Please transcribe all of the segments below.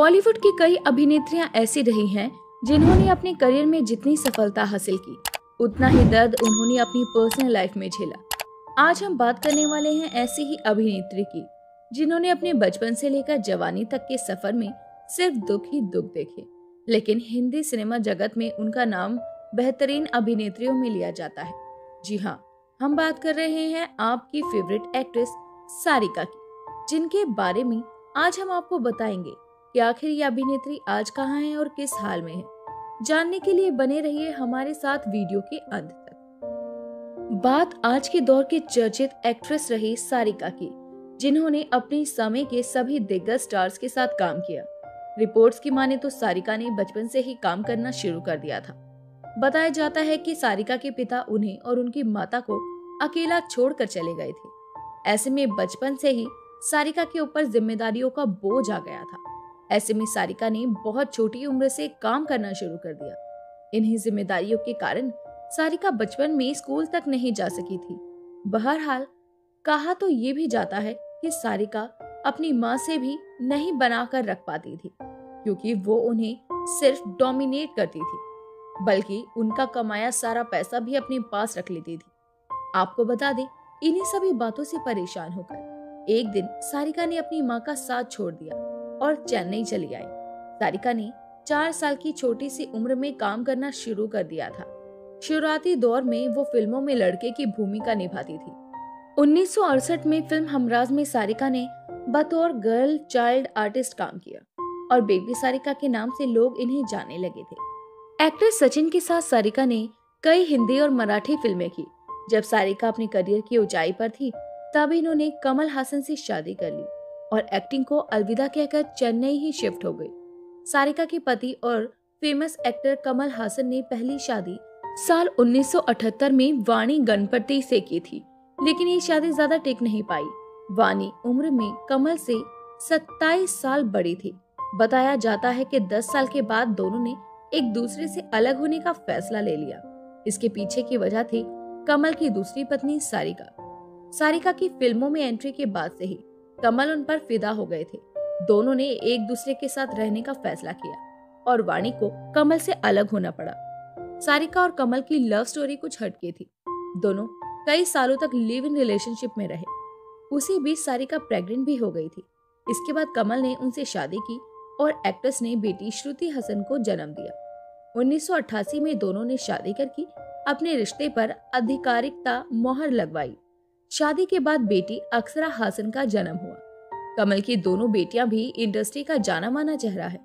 बॉलीवुड की कई अभिनेत्रियां ऐसी रही हैं जिन्होंने अपने करियर में जितनी सफलता हासिल की उतना ही दर्द उन्होंने अपनी पर्सनल लाइफ में झेला। आज हम बात करने वाले हैं ऐसी ही अभिनेत्री की जिन्होंने अपने बचपन से लेकर जवानी तक के सफर में सिर्फ दुख ही दुख देखे, लेकिन हिंदी सिनेमा जगत में उनका नाम बेहतरीन अभिनेत्रियों में लिया जाता है। जी हाँ, हम बात कर रहे हैं आपकी फेवरेट एक्ट्रेस सारिका की, जिनके बारे में आज हम आपको बताएंगे कि आखिर ये अभिनेत्री आज कहाँ है और किस हाल में है। जानने के लिए बने रहिए हमारे साथ वीडियो के अंत तक। बात आज के दौर की चर्चित एक्ट्रेस रही सारिका की, जिन्होंने अपने समय के सभी दिग्गज स्टार्स के साथ काम किया। रिपोर्ट्स की माने तो सारिका ने बचपन से ही काम करना शुरू कर दिया था। बताया जाता है कि सारिका के पिता उन्हें और उनकी माता को अकेला छोड़कर चले गए थे। ऐसे में बचपन से ही सारिका के ऊपर जिम्मेदारियों का बोझ आ गया था। ऐसे में सारिका ने बहुत छोटी उम्र से काम करना शुरू कर दिया। इन्हीं जिम्मेदारियों के कारण सारिका बचपन में स्कूल तक नहीं जा सकी थी। बहरहाल, कहा तो ये भी जाता है कि सारिका अपनी माँ से भी नहीं बनाकर रख पाती थी, क्योंकि वो उन्हें सिर्फ डोमिनेट करती थी, बल्कि उनका कमाया सारा पैसा भी अपने पास रख लेती थी। आपको बता दें, इन्हीं सभी बातों से परेशान होकर एक दिन सारिका ने अपनी माँ का साथ छोड़ दिया और चेन्नई चली आई। सारिका ने 4 साल की छोटी सी उम्र में काम करना शुरू कर दिया था। शुरुआती दौर में वो फिल्मों में लड़के की भूमिका निभाती थी। 1968 में फिल्म हमराज में सारिका ने बतौर गर्ल चाइल्ड आर्टिस्ट काम किया और बेबी सारिका के नाम से लोग इन्हें जाने लगे थे। एक्ट्रेस सचिन के साथ सारिका ने कई हिंदी और मराठी फिल्में की। जब सारिका अपने करियर की ऊंचाई पर थी, तब इन्होंने कमल हासन से शादी कर ली और एक्टिंग को अलविदा कहकर चेन्नई ही शिफ्ट हो गई। सारिका के पति और फेमस एक्टर कमल हासन ने पहली शादी साल 1978 में वाणी गणपति से की थी, लेकिन ये शादी ज्यादा टिक नहीं पाई। वाणी उम्र में कमल से 27 साल बड़ी थी। बताया जाता है कि 10 साल के बाद दोनों ने एक दूसरे से अलग होने का फैसला ले लिया। इसके पीछे की वजह थी कमल की दूसरी पत्नी सारिका। सारिका की फिल्मों में एंट्री के बाद से ही कमल उन पर फिदा हो गए थे। दोनों ने एक दूसरे के साथ रहने का फैसला किया और वाणी को कमल से अलग होना पड़ा। सारिका और कमल की लव स्टोरी कुछ हटके थी। दोनों कई सालों तक लिव इन रिलेशनशिप में रहे। उसी बीच सारिका प्रेग्नेंट भी हो गई थी। इसके बाद कमल ने उनसे शादी की और एक्ट्रेस ने बेटी श्रुति हसन को जन्म दिया। 1988 में दोनों ने शादी करके अपने रिश्ते पर आधिकारिकता मोहर लगवाई। शादी के बाद बेटी अक्षरा हासन का जन्म हुआ। कमल की दोनों बेटियां भी इंडस्ट्री का जाना माना चेहरा है।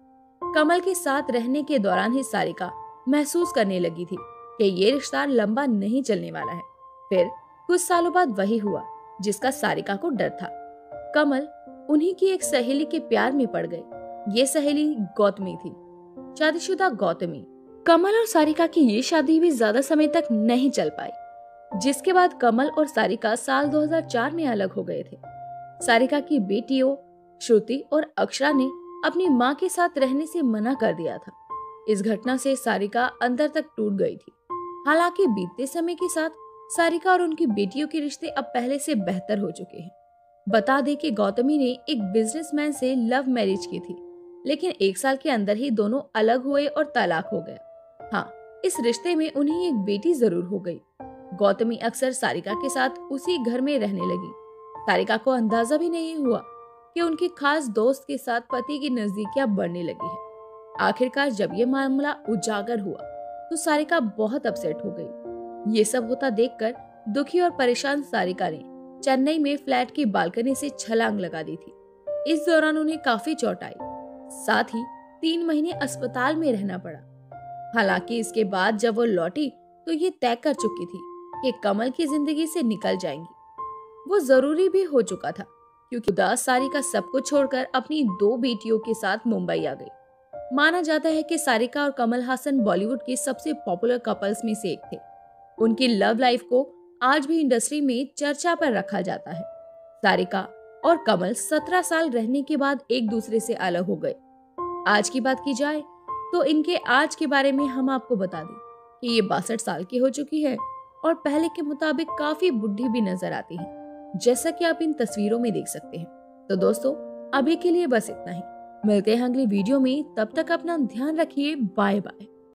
कमल के साथ रहने के दौरान ही सारिका महसूस करने लगी थी कि ये रिश्ता लंबा नहीं चलने वाला है। फिर कुछ सालों बाद वही हुआ जिसका सारिका को डर था। कमल उन्हीं की एक सहेली के प्यार में पड़ गई। ये सहेली गौतमी थी, शादीशुदा गौतमी। कमल और सारिका की ये शादी भी ज्यादा समय तक नहीं चल पाई, जिसके बाद कमल और सारिका साल 2004 में अलग हो गए थे। सारिका की बेटियों श्रुति और अक्षरा ने अपनी माँ के साथ रहने से मना कर दिया था। इस घटना से सारिका अंदर तक टूट गई थी। हालांकि बीतते समय के साथ सारिका और उनकी बेटियों के रिश्ते अब पहले से बेहतर हो चुके हैं। बता दें कि गौतमी ने एक बिजनेसमैन से लव मैरिज की थी, लेकिन 1 साल के अंदर ही दोनों अलग हुए और तलाक हो गया। हाँ, इस रिश्ते में उन्हें एक बेटी जरूर हो गई। गौतमी अक्सर सारिका के साथ उसी घर में रहने लगी। सारिका को अंदाजा भी नहीं हुआ कि उनकी खास दोस्त के साथ पति की नजदीकियां बढ़ने लगी है। आखिरकार जब ये मामला उजागर हुआ तो सारिका बहुत अपसेट हो गई। ये सब होता देखकर दुखी और परेशान सारिका ने चेन्नई में फ्लैट की बालकनी से छलांग लगा दी थी। इस दौरान उन्हें काफी चोट आई, साथ ही 3 महीने अस्पताल में रहना पड़ा। हालांकि इसके बाद जब वो लौटी तो ये तय कर चुकी थी कि कमल की जिंदगी से निकल जाएंगी। वो जरूरी भी हो चुका था, क्योंकि उदास सारिका सब कुछ छोड़कर अपनी 2 बेटियों के साथ मुंबई आ गई। माना जाता है कि सारिका और कमल हासन बॉलीवुड के सबसे पॉपुलर कपल्स में से एक थे। उनकी लव लाइफ को आज भी इंडस्ट्री में चर्चा पर रखा जाता है। सारिका और कमल 17 साल रहने के बाद एक दूसरे से अलग हो गए। आज की बात की जाए तो इनके आज के बारे में हम आपको बता दें कि ये 62 साल की हो चुकी है और पहले के मुताबिक काफी बुढ़ी भी नजर आती है, जैसा कि आप इन तस्वीरों में देख सकते हैं। तो दोस्तों, अभी के लिए बस इतना ही। मिलते हैं अगली वीडियो में, तब तक अपना ध्यान रखिए। Bye bye.